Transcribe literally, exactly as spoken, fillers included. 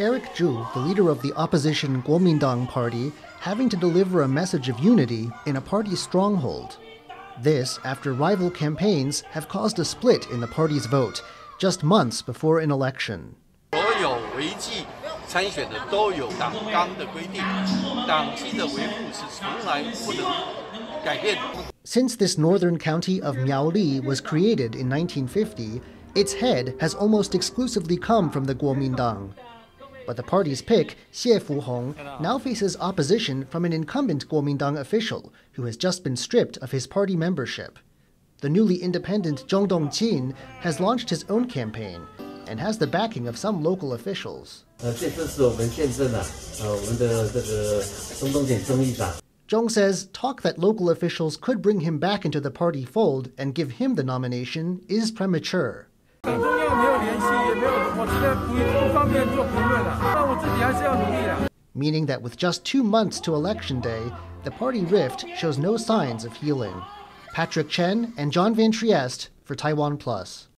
Eric Zhu, the leader of the opposition Kuomintang party, having to deliver a message of unity in a party stronghold. This after rival campaigns have caused a split in the party's vote, just months before an election. Since this northern county of Miaoli was created in nineteen fifty, its head has almost exclusively come from the Kuomintang. But the party's pick, Xie Fuhong, now faces opposition from an incumbent Kuomintang official who has just been stripped of his party membership. The newly independent Zhong Dongqin has launched his own campaign and has the backing of some local officials. Zhong says talk that local officials could bring him back into the party fold and give him the nomination is premature. Meaning that with just two months to election day, the party rift shows no signs of healing. Patrick Chen and John Van Trieste for Taiwan Plus.